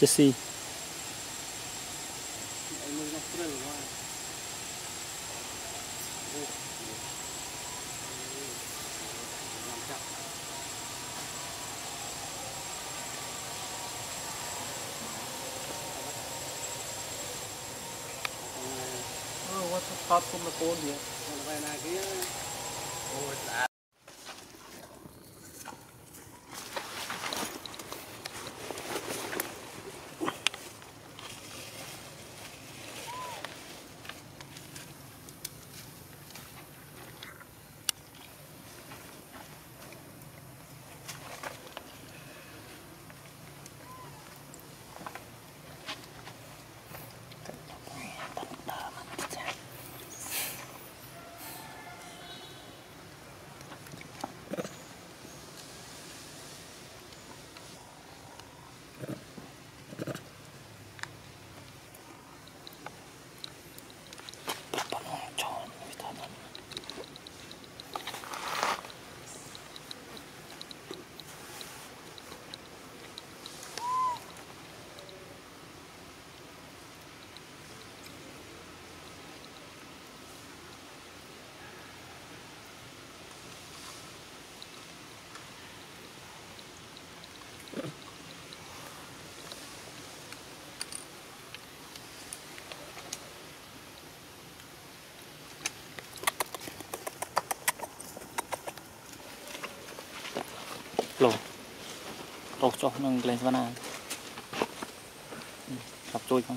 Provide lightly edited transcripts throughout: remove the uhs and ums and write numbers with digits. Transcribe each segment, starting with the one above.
To see. Hot from the phone here. Oh, it's out. Lo, lo cho nâng lên ván à, gặp tôi không?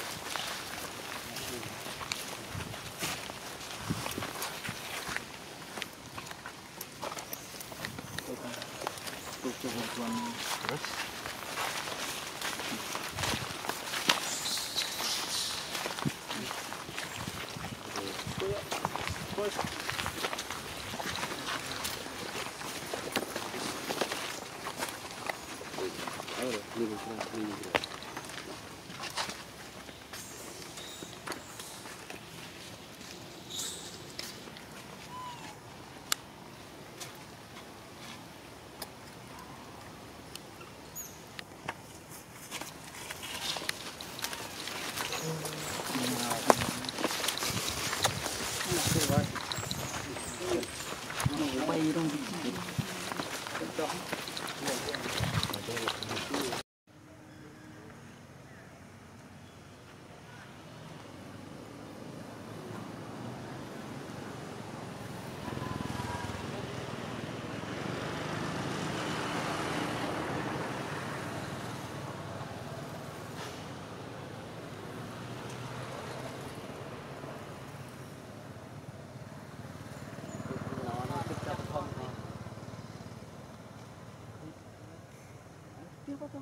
Hãy subscribe cho kênh Ghiền Mì Gõ để không bỏ lỡ bye bye.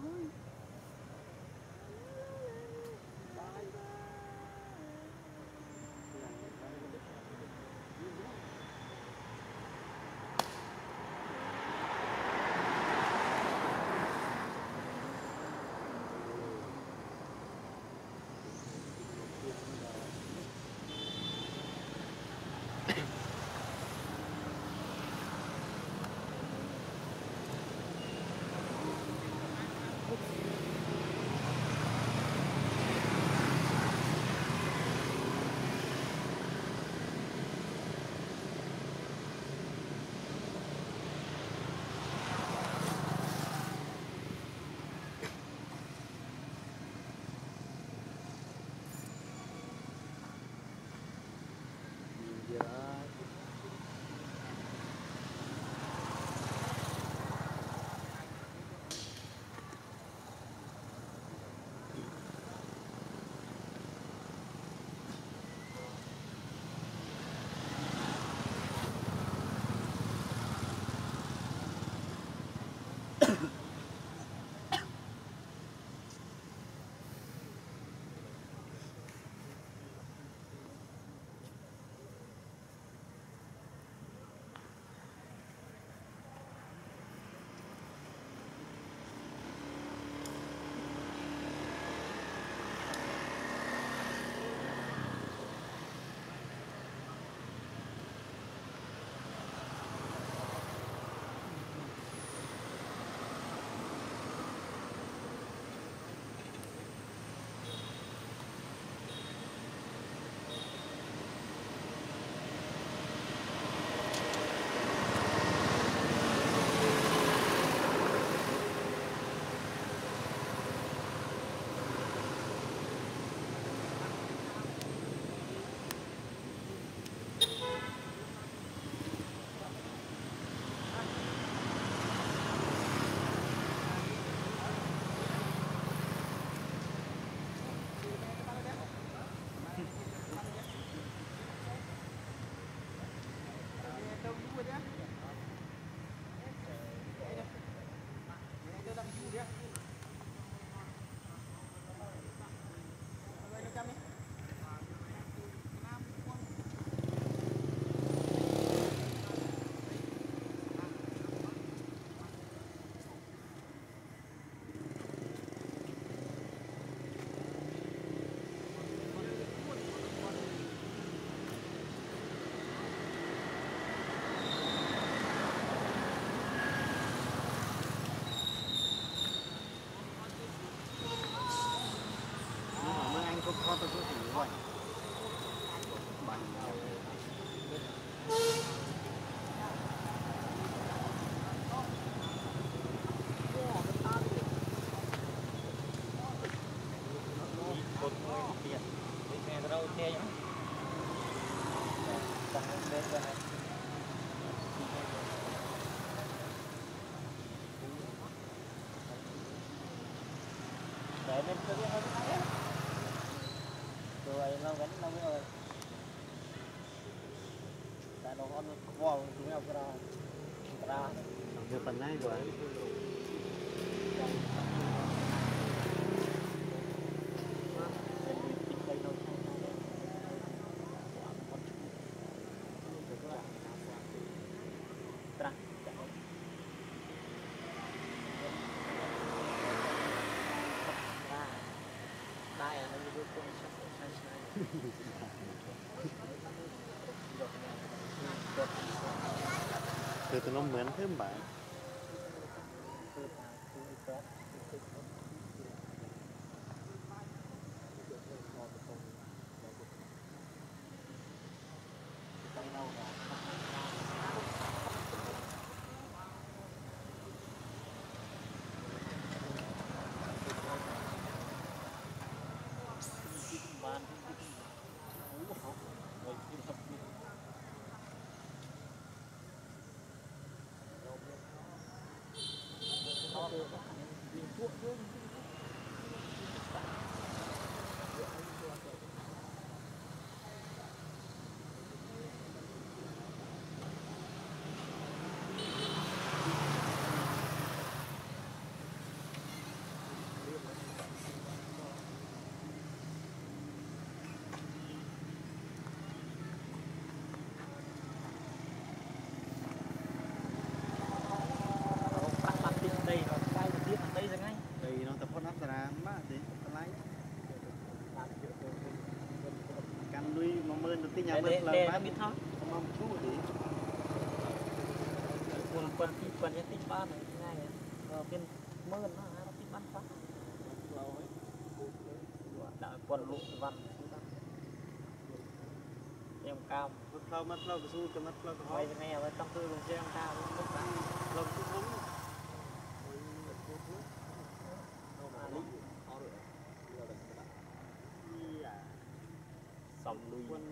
Nên tôi biết hơn cái đấy. Rồi nó gánh nó mới rồi. Tại nó ăn vào chúng nhau ra. Được phần này rồi. Từ từ nó mến thêm bạn. Thank you. được cái nhà mình là má biết hết, mong chú đi. Quân cái tít ba này ngay rồi bên mơ nó tít bắn phá. Rồi. Đã quân lũ văn. Em cam, mất lâu cái xu cái mất lâu cái hói. Bây giờ nghe là trong tư luôn xem cao mất bắn. Lâu cũng đúng. Quân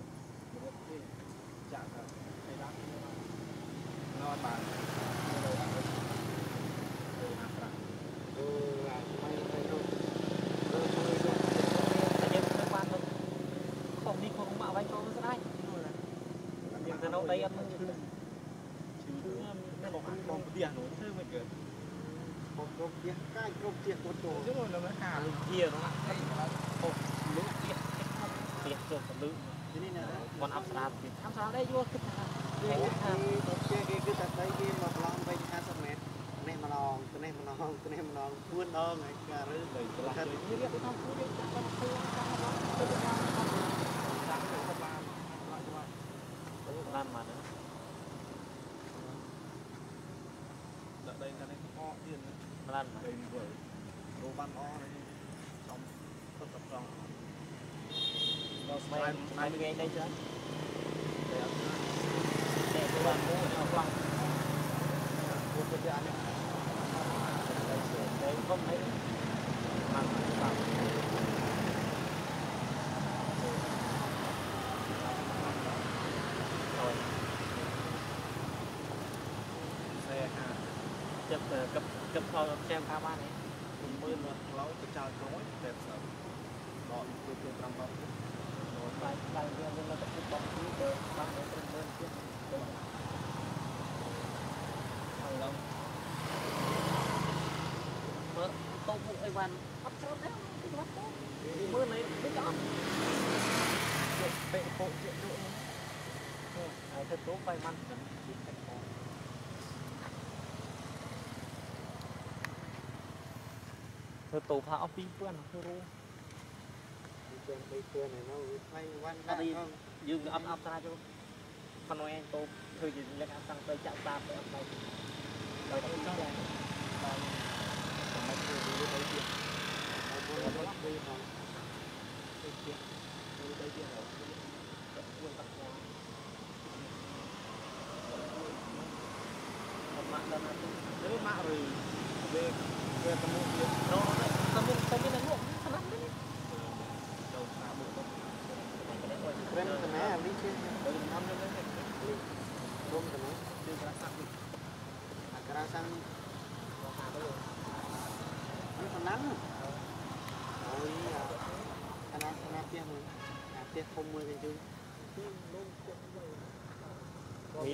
Chạm vào cái đá nó bàn đầu bàn đầu mặt ra là may thay đâu không đi không mạo vay cho nó rất hay tiền từ đâu đây ăn chứ nó không tiền nó chơi mình được một tiền cái một tiền một tổ chứ rồi là nó hà lục kia nó lại cái một lũ tiền không tiền rồi còn lự còn áp sát thì áp sát đấy vô cứ đặt đấy kia mà lon vây 200 mét này mà lon cái này mà lon cái này mà lon buôn đo này cả rồi là cái gì đấy cũng không có đấy chắc là không có làm mà nữa đợt đây cái này o tiền làm mà đây vừa đồ ban o này trong tất cả trong mai mình nghe đây chưa? Để cho bạn bố nó quăng. Bố cho ăn đấy. Đấy không thấy. Mang vào. Rồi. Xe ha. Chấp cấp thôi xem pha ban này. Mình mượn một lối cho trời tối đẹp sợ. Bọn tôi kêu tram vào. Hãy subscribe cho kênh Ghiền Mì Gõ để không bỏ lỡ những video hấp dẫn. Bây giờ này nó phải quan đá không? Dương ấm ra cho con nói anh tôi thôi thì nhắc ấm sang tới chạm ra phải ấm đâu. Rồi tôi cho anh. Còn mấy người đi lấy tiền. Còn mấy người lấy tiền. Tôi lấy tiền rồi. Tập quân tập nhà. Tập mạng đàn anh. Nếu mạng rồi về tầm một việc. Nó tầm một tầm một đánh ngộ. Thật lắm đấy. Bên cái này đi chơi bên năm nữa đấy luôn cái này chơi kerasang nó senang rồi anak tiệc không mười cái chứ mì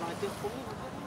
nói trước cũng